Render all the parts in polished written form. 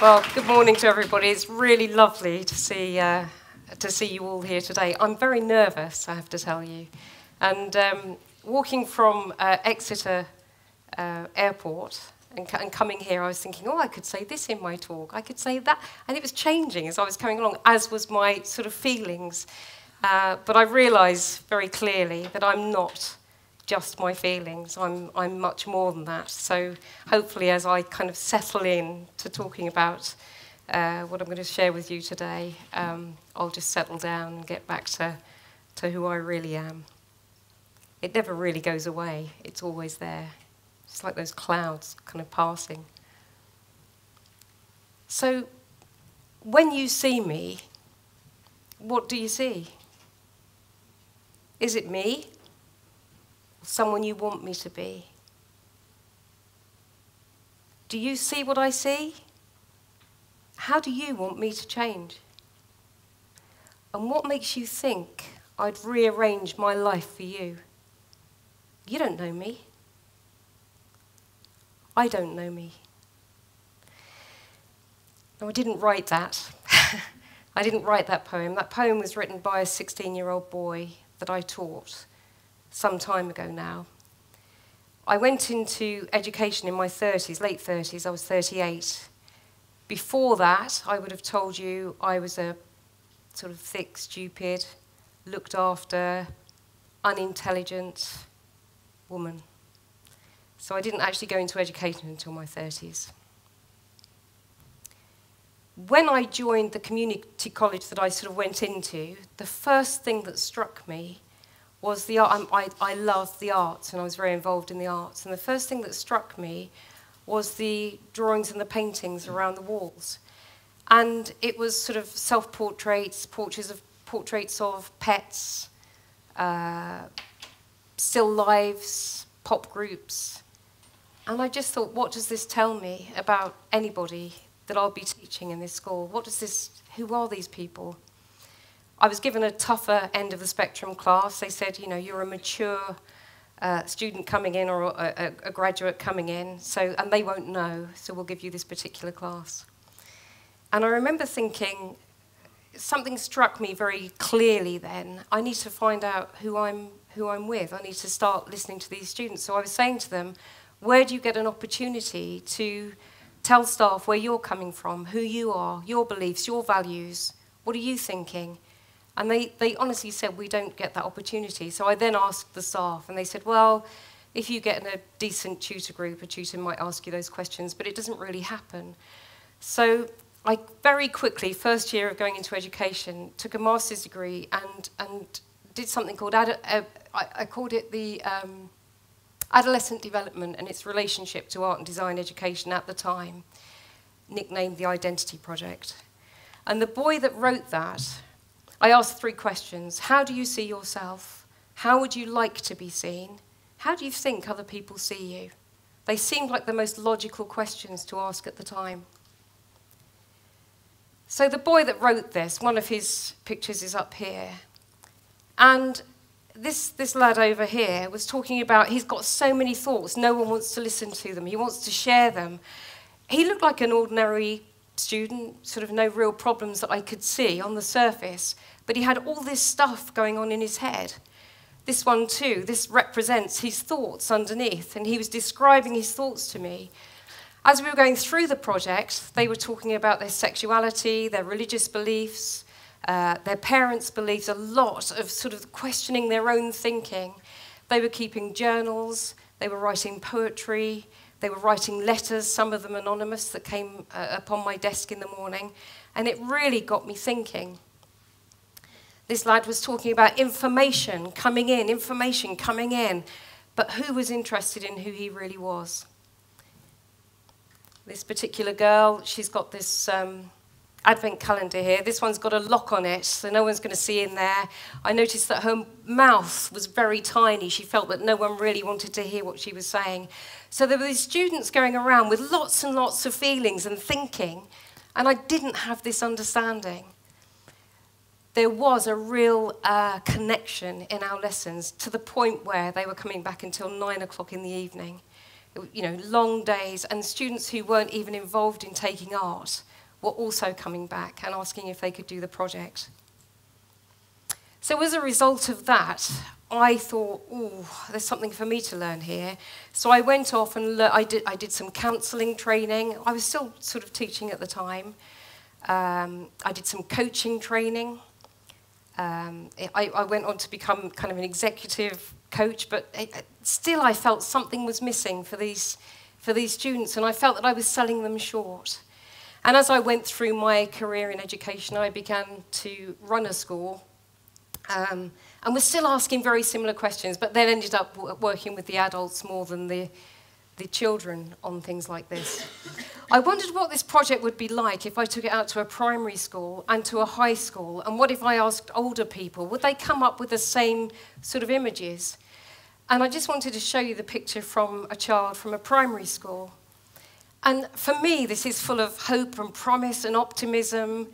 Well, good morning to everybody. It's really lovely to see you all here today. I'm very nervous, I have to tell you. And walking from Exeter Airport and coming here, I was thinking, oh, I could say this in my talk. I could say that. And it was changing as I was coming along, as was my sort of feelings. But I realised very clearly that I'm not just my feelings. I'm much more than that. So hopefully as I kind of settle in to talking about what I'm going to share with you today, I'll just settle down and get back to who I really am. It never really goes away. It's always there. It's like those clouds kind of passing. So when you see me, what do you see? Is it me? Someone you want me to be? Do you see what I see? How do you want me to change? And what makes you think I'd rearrange my life for you? You don't know me. I don't know me. No, I didn't write that. I didn't write that poem. That poem was written by a 16-year-old boy that I taught some time ago now. I went into education in my 30s, late 30s. I was 38. Before that, I would have told you I was a sort of thick, stupid, looked after, unintelligent woman. So I didn't actually go into education until my 30s. When I joined the community college that I sort of went into, the first thing that struck me was the art. I loved the arts, and I was very involved in the arts. And the first thing that struck me was the drawings and the paintings around the walls. And it was sort of self-portraits, portraits of pets, still lives, pop groups. And I just thought, what does this tell me about anybody that I'll be teaching in this school? What does this, who are these people? I was given a tougher end of the spectrum class. They said, you know, you're a mature student coming in, or a graduate coming in, so, and they won't know, so we'll give you this particular class. And I remember thinking, something struck me very clearly then. I need to find out who I'm with. I need to start listening to these students. So I was saying to them, where do you get an opportunity to tell staff where you're coming from, who you are, your beliefs, your values, what are you thinking? And they honestly said, we don't get that opportunity. So I then asked the staff, and they said, well, if you get in a decent tutor group, a tutor might ask you those questions, but it doesn't really happen. So I very quickly, first year of going into education, took a master's degree and did something called, I called it the adolescent development and its relationship to art and design education at the time, nicknamed the Identity Project. And the boy that wrote that, I asked three questions. How do you see yourself? How would you like to be seen? How do you think other people see you? They seemed like the most logical questions to ask at the time. So the boy that wrote this, one of his pictures is up here. And this lad over here was talking about he's got so many thoughts, no one wants to listen to them. He wants to share them. He looked like an ordinary student, sort of no real problems that I could see on the surface, but he had all this stuff going on in his head. This one too, this represents his thoughts underneath, and he was describing his thoughts to me. As we were going through the project, they were talking about their sexuality, their religious beliefs, their parents' beliefs, a lot of sort of questioning their own thinking. They were keeping journals, they were writing poetry, they were writing letters, some of them anonymous, that came upon my desk in the morning. And it really got me thinking. This lad was talking about information coming in, but who was interested in who he really was? This particular girl, she's got this advent calendar here. This one's got a lock on it, so no one's going to see in there. I noticed that her mouth was very tiny. She felt that no one really wanted to hear what she was saying. So there were these students going around with lots and lots of feelings and thinking, and I didn't have this understanding. There was a real connection in our lessons, to the point where they were coming back until 9 o'clock in the evening. you know, long days, and students who weren't even involved in taking art were also coming back and asking if they could do the project. So as a result of that, I thought, oh, there's something for me to learn here. So I went off and I did some counselling training. I was still sort of teaching at the time. I did some coaching training. I went on to become kind of an executive coach, but still I felt something was missing for these students, and I felt that I was selling them short. And as I went through my career in education, I began to run a school, and was still asking very similar questions, but then ended up working with the adults more than the children on things like this. I wondered what this project would be like if I took it out to a primary school and to a high school, and what if I asked older people? Would they come up with the same sort of images? And I just wanted to show you the picture from a child from a primary school. And for me, this is full of hope and promise and optimism.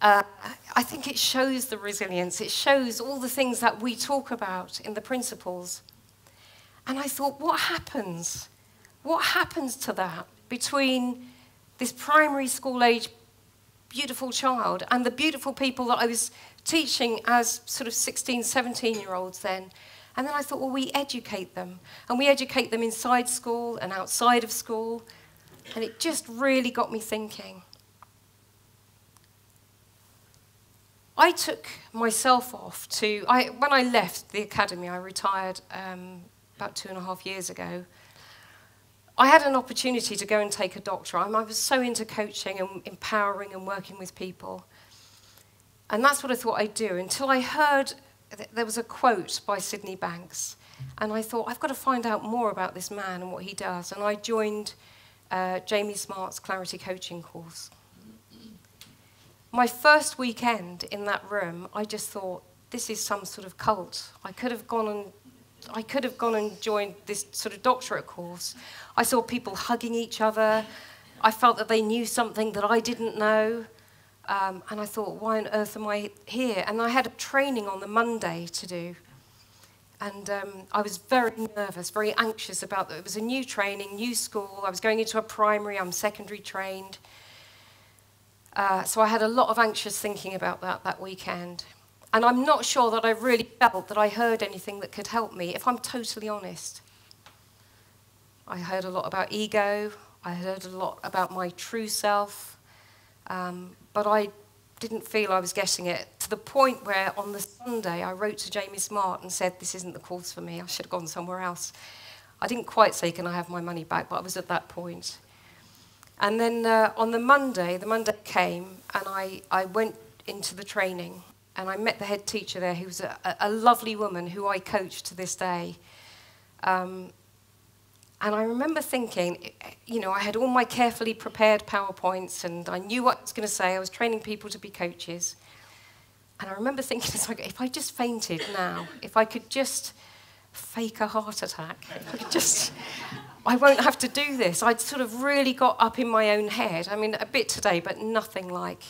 I think it shows the resilience. It shows all the things that we talk about in the principles. And I thought, what happens? What happens to that between this primary school age beautiful child and the beautiful people that I was teaching as sort of 16, 17-year-olds then? And then I thought, well, we educate them. And we educate them inside school and outside of school. And it just really got me thinking. I took myself off to, when I left the academy, I retired about 2.5 years ago. I had an opportunity to go and take a doctorate. I was so into coaching and empowering and working with people. And that's what I thought I'd do, until I heard there was a quote by Sydney Banks. And I thought, I've got to find out more about this man and what he does. And I joined Jamie Smart's Clarity Coaching course. My first weekend in that room, I just thought, this is some sort of cult. I could have gone and joined this sort of doctorate course. I saw people hugging each other. I felt that they knew something that I didn't know. And I thought, why on earth am I here? And I had a training on the Monday to do. And I was very nervous, very anxious about that. It was a new training, new school. I was going into a primary. I'm secondary trained. So I had a lot of anxious thinking about that weekend. And I'm not sure that I really felt that I heard anything that could help me, if I'm totally honest. I heard a lot about ego. I heard a lot about my true self. But I didn't feel I was getting it, to the point where on the Sunday I wrote to Jamie Smart and said, this isn't the course for me. I should have gone somewhere else. I didn't quite say, can I have my money back? But I was at that point. And then on the Monday came, and I went into the training, and I met the head teacher there, who was a lovely woman who I coach to this day. And I remember thinking, you know, I had all my carefully prepared PowerPoints, and I knew what I was going to say. I was training people to be coaches. And I remember thinking, it's like, if I just fainted now, if I could just fake a heart attack, if I could just... I won't have to do this. I'd sort of really got up in my own head. I mean, a bit today, but nothing like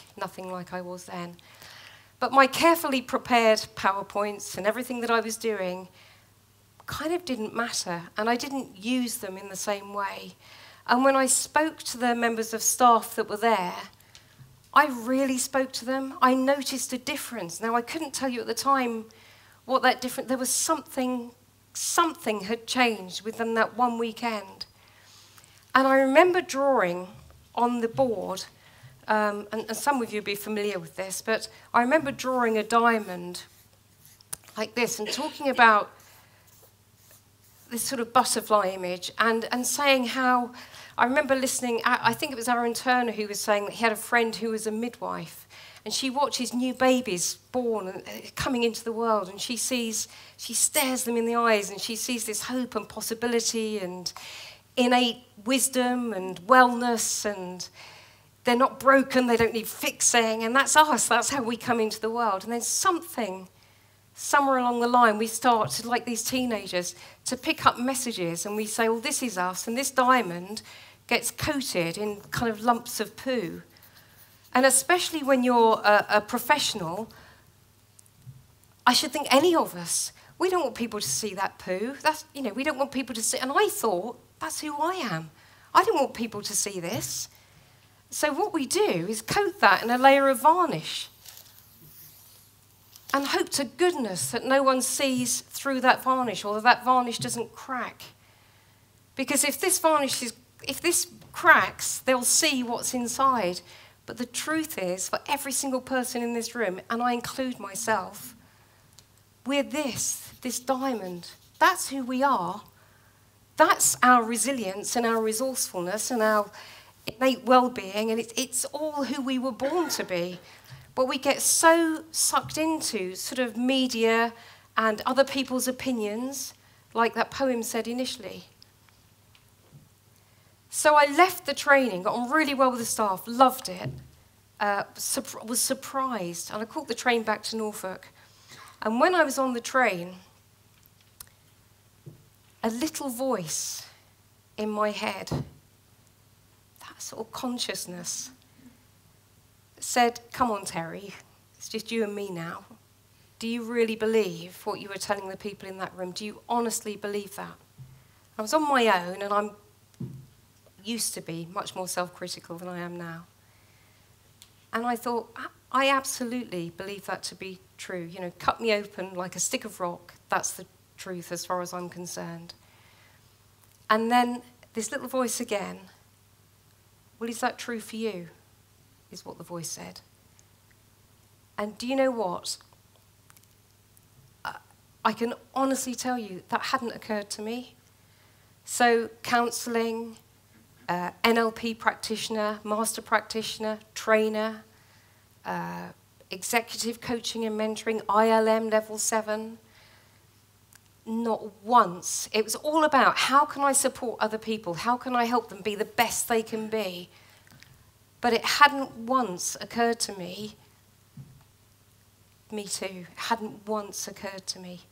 I was then. But my carefully prepared PowerPoints and everything that I was doing kind of didn't matter, and I didn't use them in the same way. And when I spoke to the members of staff that were there, I really spoke to them. I noticed a difference. Now, I couldn't tell you at the time what that difference... There was something had changed within that one weekend. And I remember drawing on the board, and some of you will be familiar with this, but I remember drawing a diamond like this and talking about this sort of butterfly image, and saying how, I remember listening, I think it was Aaron Turner who was saying that he had a friend who was a midwife, and she watches new babies born and coming into the world, and she stares them in the eyes, and she sees this hope and possibility and innate wisdom and wellness, and they're not broken, they don't need fixing, and that's us, that's how we come into the world. And then something, somewhere along the line, we start, like these teenagers, to pick up messages, and we say, well, this is us, and this diamond gets coated in kind of lumps of poo. And especially when you're a professional, I should think any of us, we don't want people to see that poo. That's, you know, we don't want people to see. And I thought That's who I am. I don't want people to see this. So what we do is coat that in a layer of varnish and hope to goodness that no one sees through that varnish or that that varnish doesn't crack. Because if this varnish is, if this cracks, they'll see what's inside. But the truth is, for every single person in this room, and I include myself, we're this diamond. That's who we are. That's our resilience and our resourcefulness and our innate well-being, and it's all who we were born to be. But we get so sucked into sort of media and other people's opinions, like that poem said initially. So I left the training, got on really well with the staff, loved it, was surprised, and I caught the train back to Norfolk. And when I was on the train, a little voice in my head, that sort of consciousness, said, "Come on, Terry, it's just you and me now. Do you really believe what you were telling the people in that room? Do you honestly believe that?" I was on my own, and I'm used to be much more self-critical than I am now. And I thought, I absolutely believe that to be true. You know, cut me open like a stick of rock. That's the truth as far as I'm concerned. And then this little voice again, "Well, is that true for you?" is what the voice said. And do you know what? I can honestly tell you that hadn't occurred to me. So counselling, NLP practitioner, master practitioner, trainer, executive coaching and mentoring, ILM Level 7. Not once. It was all about how can I support other people? How can I help them be the best they can be? But it hadn't once occurred to me, me too, it hadn't once occurred to me.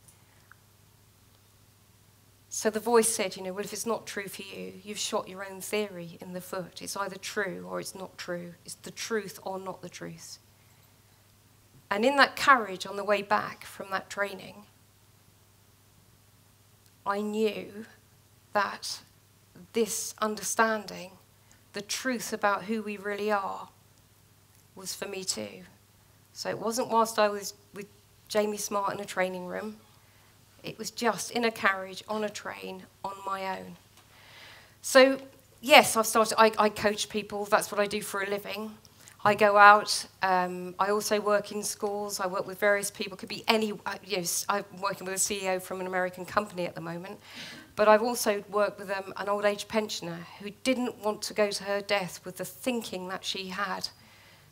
So the voice said, you know, well, if it's not true for you, you've shot your own theory in the foot. It's either true or it's not true. It's the truth or not the truth. And in that carriage on the way back from that training, I knew that this understanding, the truth about who we really are, was for me too. So it wasn't whilst I was with Jamie Smart in a training room. It was just in a carriage, on a train, on my own. So yes, I've started, I coach people, that's what I do for a living. I go out, I also work in schools, I work with various people, could be any, yes, I'm working with a CEO from an American company at the moment, but I've also worked with an old age pensioner who didn't want to go to her death with the thinking that she had,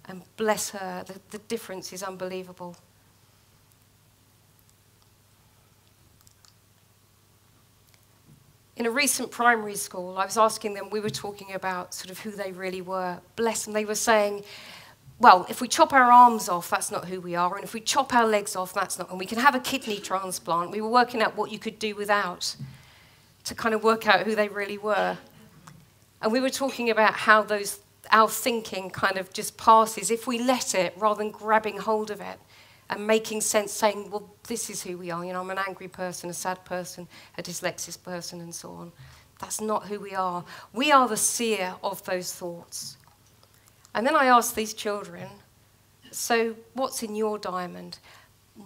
and bless her, the difference is unbelievable. In a recent primary school, I was asking them, we were talking about sort of who they really were. Bless them, they were saying, well, if we chop our arms off, that's not who we are, and if we chop our legs off, that's not, and we can have a kidney transplant. We were working out what you could do without to kind of work out who they really were. And we were talking about how our thinking kind of just passes, if we let it, rather than grabbing hold of it and making sense, saying, well, this is who we are. You know, I'm an angry person, a sad person, a dyslexic person, and so on. That's not who we are. We are the seer of those thoughts. And then I asked these children, so what's in your diamond?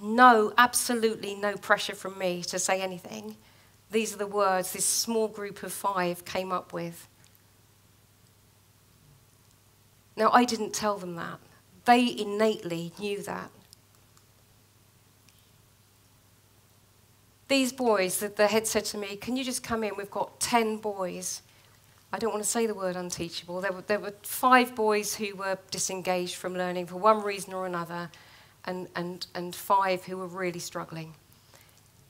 No, absolutely no pressure from me to say anything. These are the words this small group of 5 came up with. Now, I didn't tell them that. They innately knew that. These boys, the head said to me, can you just come in? We've got 10 boys. I don't want to say the word unteachable. There were 5 boys who were disengaged from learning for one reason or another, and 5 who were really struggling.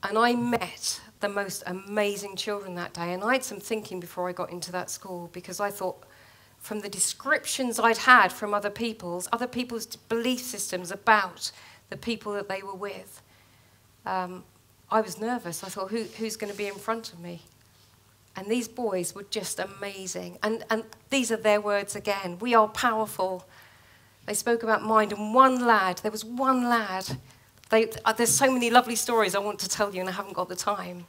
And I met the most amazing children that day. And I had some thinking before I got into that school, because I thought, from the descriptions I'd had from other people's belief systems about the people that they were with, I was nervous. I thought, who's going to be in front of me? And these boys were just amazing. And these are their words again. We are powerful. They spoke about mind. And there was one lad. There's so many lovely stories I want to tell you, and I haven't got the time.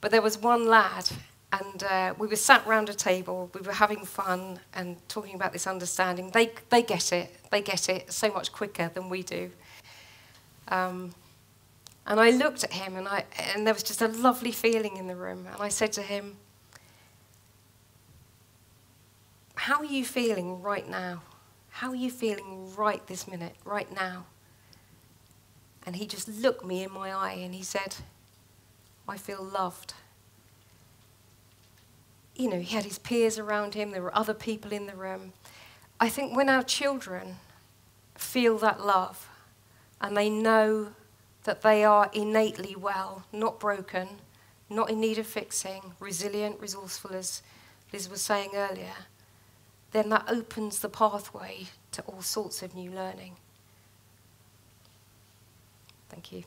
But there was one lad And we were sat round a table, we were having fun and talking about this understanding. They get it so much quicker than we do. And I looked at him, and there was just a lovely feeling in the room. And I said to him, how are you feeling right now? How are you feeling right this minute, right now? And he just looked me in my eye, and he said, I feel loved. You know, he had his peers around him, there were other people in the room. I think when our children feel that love and they know that they are innately well, not broken, not in need of fixing, resilient, resourceful, as Liz was saying earlier, then that opens the pathway to all sorts of new learning. Thank you.